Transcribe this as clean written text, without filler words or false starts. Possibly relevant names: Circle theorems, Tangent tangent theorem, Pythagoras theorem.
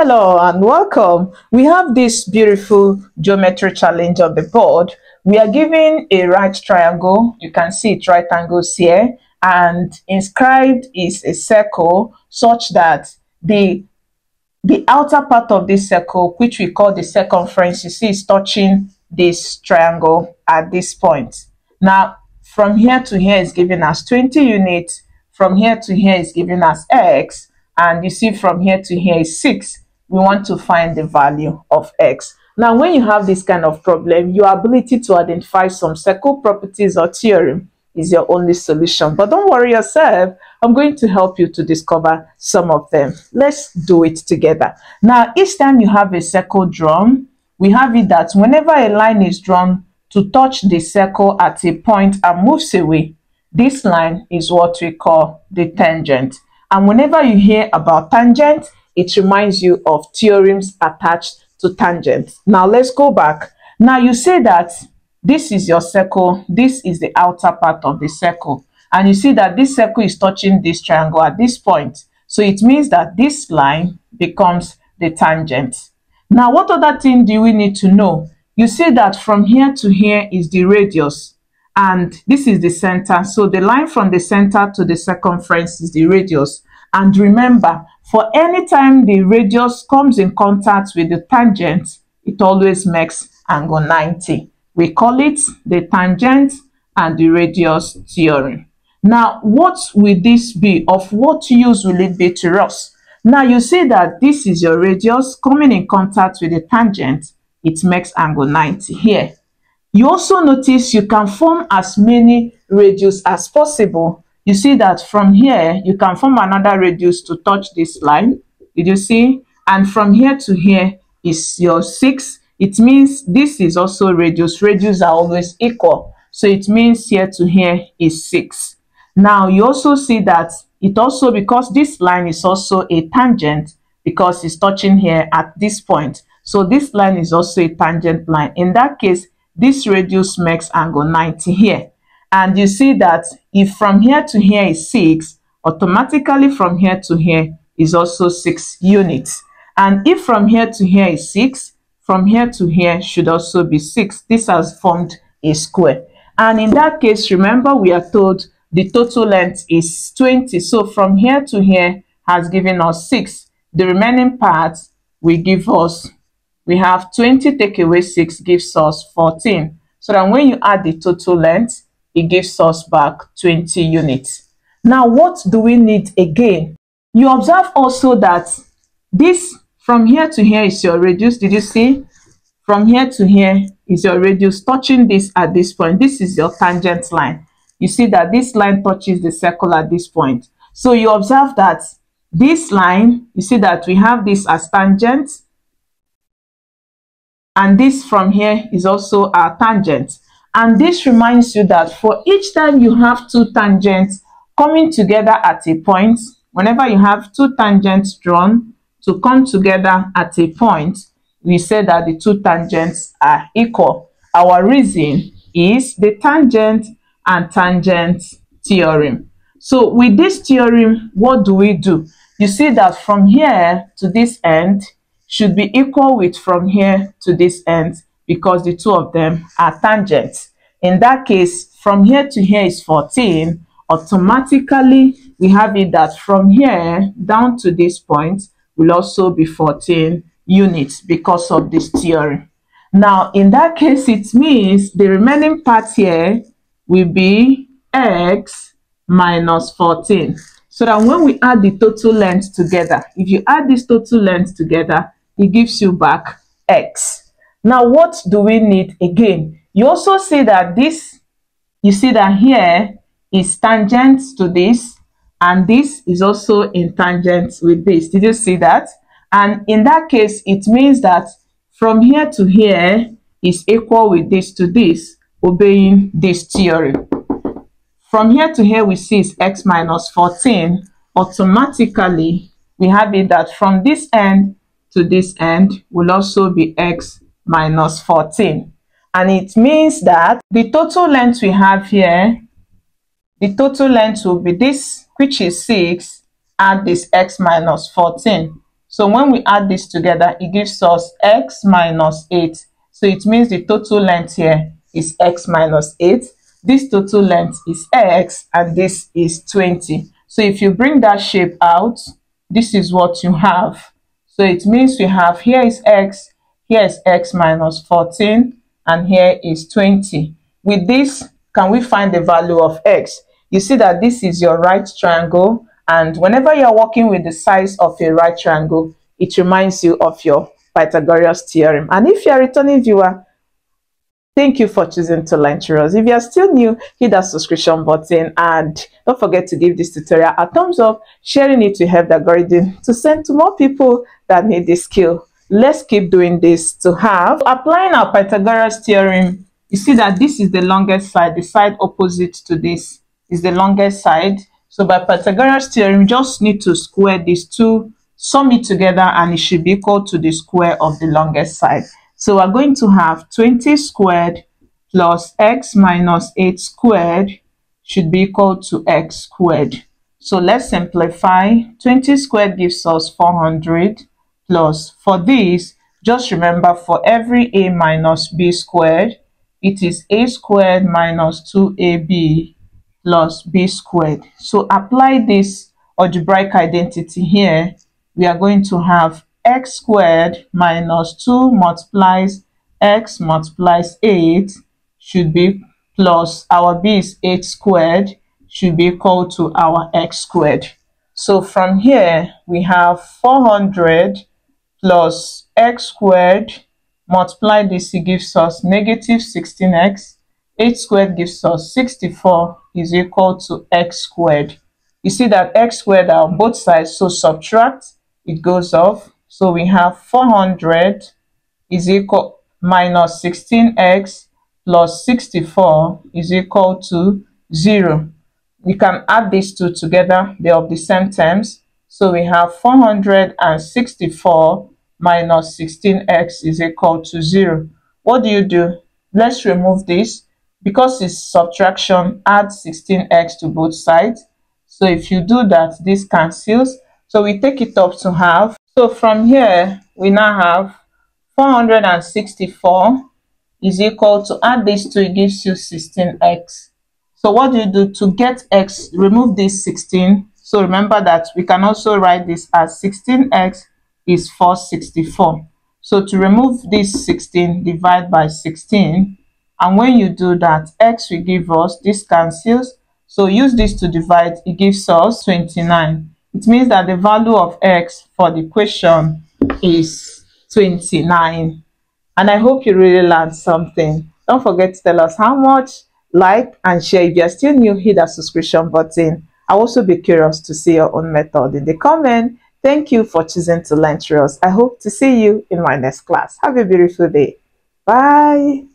Hello and welcome. We have this beautiful geometry challenge on the board. We are given a right triangle. You can see it, right angles here, and inscribed is a circle such that the outer part of this circle, which we call the circumference, you see is touching this triangle at this point. Now from here to here is giving us 20 units, from here to here is giving us x, and you see from here to here is 6. We want to find the value of x. Now when you have this kind of problem, your ability to identify some circle properties or theorem is your only solution. But don't worry yourself, I'm going to help you to discover some of them. Let's do it together. Now each time you have a circle drawn, we have it that whenever a line is drawn to touch the circle at a point and moves away, this line is what we call the tangent. And whenever you hear about tangent, it reminds you of theorems attached to tangent. Now let's go back. Now you say that this is your circle, this is the outer part of the circle, and you see that this circle is touching this triangle at this point. So it means that this line becomes the tangent. Now what other thing do we need to know? You see that from here to here is the radius, and this is the center. So the line from the center to the circumference is the radius. And remember, for any time the radius comes in contact with the tangent, it always makes angle 90. We call it the tangent and the radius theorem. Now, what will this be? Of what use will it be to us? Now, you see that this is your radius coming in contact with the tangent. It makes angle 90 here. You also notice you can form as many radius as possible. You see that from here, you can form another radius to touch this line. Did you see? And from here to here is your 6. It means this is also radius. Radius are always equal. So it means here to here is 6. Now you also see that it also, because this line is also a tangent, because it's touching here at this point. So this line is also a tangent line. In that case, this radius makes angle 90 here. And you see that if from here to here is 6, automatically from here to here is also 6 units. And if from here to here is 6, from here to here should also be 6. This has formed a square. And in that case, remember we are told the total length is 20. So from here to here has given us 6. The remaining part will give us, we have 20 take away 6 gives us 14. So that when you add the total length, it gives us back 20 units. Now, what do we need again? You observe also that this from here to here is your radius. Did you see? From here to here is your radius touching this at this point. This is your tangent line. You see that this line touches the circle at this point. So you observe that this line, you see that we have this as tangent, and this from here is also our tangent. And this reminds you that for each time you have two tangents coming together at a point, whenever you have two tangents drawn to come together at a point, we say that the two tangents are equal. Our reason is the tangent and tangent theorem. So with this theorem, what do we do? You see that from here to this end should be equal with from here to this end, because the two of them are tangents. In that case, from here to here is 14. Automatically, we have it that from here down to this point will also be 14 units because of this theorem. Now, in that case, it means the remaining part here will be x minus 14. So that when we add the total length together, if you add this total length together, it gives you back x. Now, what do we need again? You also see that this, you see that here is tangent to this, and this is also in tangent with this. Did you see that? And in that case, it means that from here to here is equal with this to this, obeying this theorem. From here to here, we see is x minus 14. Automatically, we have it that from this end to this end will also be x minus 14. And it means that the total length we have here, the total length will be this, which is 6, and this x minus 14. So when we add this together, it gives us x minus 8. So it means the total length here is x minus 8. This total length is x and this is 20. So if you bring that shape out, this is what you have. So it means we have here is x minus 14, and here is 20. With this, can we find the value of x? You see that this is your right triangle, and whenever you're working with the size of a right triangle, it reminds you of your Pythagoras theorem. And if you're a returning viewer, thank you for choosing to learn tutorials. If you're still new, hit that subscription button, and don't forget to give this tutorial a thumbs up, sharing it to help the algorithm to send to more people that need this skill. Let's keep doing this to have. Applying our Pythagoras theorem, you see that this is the longest side. The side opposite to this is the longest side. So by Pythagoras theorem, just need to square these two, sum it together, and it should be equal to the square of the longest side. So we're going to have 20 squared plus x minus 8 squared should be equal to x squared. So let's simplify. 20 squared gives us 400 plus, for this, just remember for every a minus b squared, it is a squared minus 2ab plus b squared. So apply this algebraic identity here. We are going to have x squared minus 2 multiplies x multiplies 8 should be plus, our b is 8 squared, should be equal to our x squared. So from here, we have 400 plus x squared, multiply this, it gives us negative 16x. 8 squared gives us 64 is equal to x squared. You see that x squared are on both sides, so subtract, it goes off. So we have 400 is equal minus 16x plus 64 is equal to 0. We can add these two together, they are of the same terms. So we have 464 minus 16x is equal to 0. What do you do? Let's remove this. Because it's subtraction, add 16x to both sides. So if you do that, this cancels. So we take it up to half. So from here, we now have 464 is equal to, add this to, it gives you 16x. So what do you do to get x? Remove this 16. So remember that we can also write this as 16x is 464. So to remove this 16, divide by 16. And when you do that, x will give us, this cancels. So use this to divide, it gives us 29. It means that the value of x for the question is 29. And I hope you really learned something. Don't forget to tell us how much, like and share. If you're still new, hit that subscription button. I'll also be curious to see your own method in the comment. Thank you for choosing to learn tutorials. I hope to see you in my next class. Have a beautiful day. Bye.